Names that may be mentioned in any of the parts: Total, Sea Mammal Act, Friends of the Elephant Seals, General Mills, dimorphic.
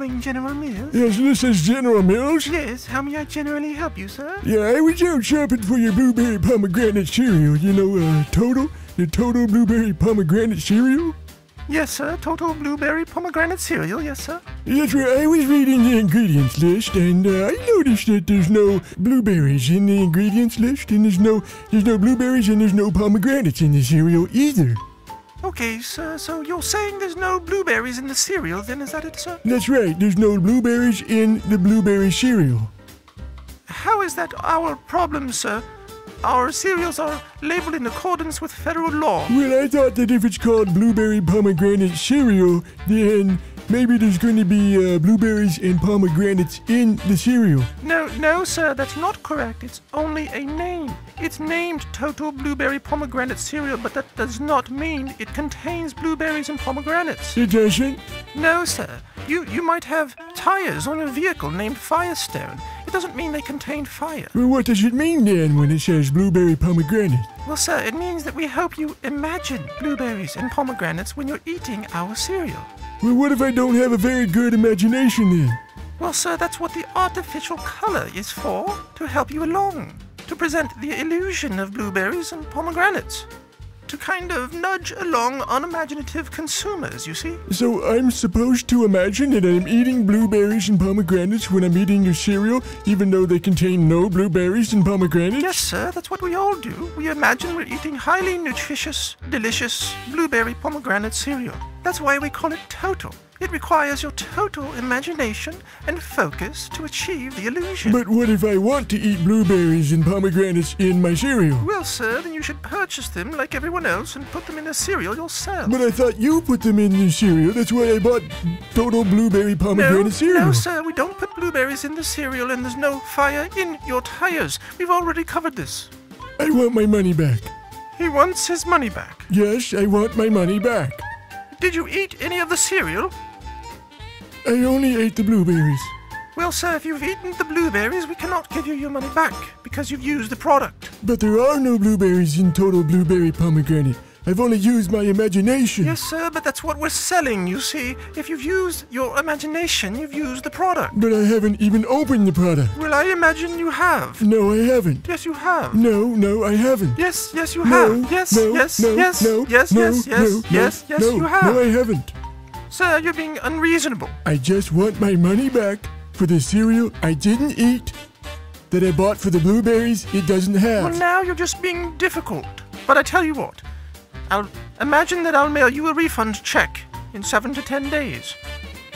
calling General Mills? Yes, this is General Mills. Yes, how may I generally help you, sir? Yeah, I was out shopping for your blueberry pomegranate cereal. You know, Total? The Total blueberry pomegranate cereal? Yes, sir. Total blueberry pomegranate cereal. Yes, sir. That's right. I was reading the ingredients list, and I noticed that there's no blueberries in the ingredients list, and there's no blueberries, and there's no pomegranates in the cereal either. Okay, sir. So you're saying there's no blueberries in the cereal? Then is that it, sir? That's right. There's no blueberries in the blueberry cereal. How is that our problem, sir? Our cereals are labeled in accordance with federal law. Well, I thought that if it's called blueberry pomegranate cereal, then maybe there's going to be blueberries and pomegranates in the cereal. No, sir, that's not correct. It's only a name. It's named Total Blueberry Pomegranate Cereal, but that does not mean it contains blueberries and pomegranates. It doesn't? No, sir. You might have tires on a vehicle named Firestone. It doesn't mean they contain fire. Well, what does it mean then when it says blueberry pomegranate? Well, sir, it means that we hope you imagine blueberries and pomegranates when you're eating our cereal. Well, what if I don't have a very good imagination then? Well, sir, that's what the artificial color is for, to help you along, to present the illusion of blueberries and pomegranates, to kind of nudge along unimaginative consumers, you see? So I'm supposed to imagine that I'm eating blueberries and pomegranates when I'm eating your cereal, even though they contain no blueberries and pomegranates? Yes, sir, that's what we all do. We imagine we're eating highly nutritious, delicious blueberry pomegranate cereal. That's why we call it Total. It requires your total imagination and focus to achieve the illusion. But what if I want to eat blueberries and pomegranates in my cereal? Well, sir, then you should purchase them like everyone else and put them in the cereal yourself. But I thought you put them in the cereal. That's why I bought Total Blueberry Pomegranate Cereal. No, sir, we don't put blueberries in the cereal, and there's no fire in your tires. We've already covered this. I want my money back. He wants his money back. Yes, I want my money back. Did you eat any of the cereal? I only ate the blueberries. Well, sir, if you've eaten the blueberries, we cannot give you your money back because you've used the product. But there are no blueberries in Total Blueberry Pomegranate. I've only used my imagination. Yes, sir, but that's what we're selling, you see. If you've used your imagination, you've used the product. But I haven't even opened the product. Well, I imagine you have. No, I haven't. Yes, you have. No, I haven't. Yes, you have. Yes, you have. No, I haven't. Sir, you're being unreasonable. I just want my money back for the cereal I didn't eat that I bought for the blueberries it doesn't have. Well, now you're just being difficult. But I tell you what, I'll imagine that I'll mail you a refund check in 7 to 10 days.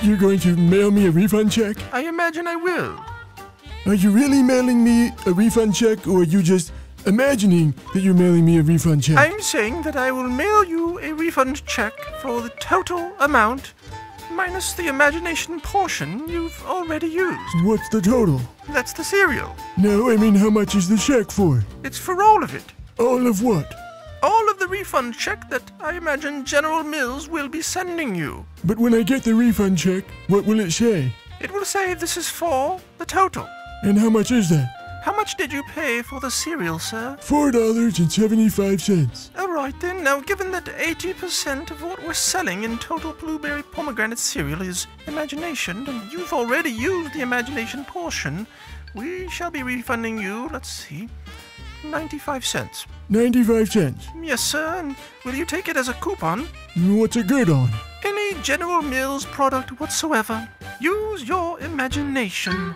You're going to mail me a refund check? I imagine I will. Are you really mailing me a refund check, or are you just imagining that you're mailing me a refund check? I'm saying that I will mail you a refund check for the total amount minus the imagination portion you've already used. What's the total? That's the cereal. No, I mean, how much is the check for? It's for all of it. All of what? All of the refund check that I imagine General Mills will be sending you. But when I get the refund check, what will it say? It will say this is for the total. And how much is that? How much did you pay for the cereal, sir? $4.75. All right, then. Now, given that 80% of what we're selling in Total Blueberry Pomegranate Cereal is imagination, and you've already used the imagination portion, we shall be refunding you, let's see, 95 cents. 95 cents? Yes, sir. And will you take it as a coupon? What's it good on? Any General Mills product whatsoever. Use your imagination.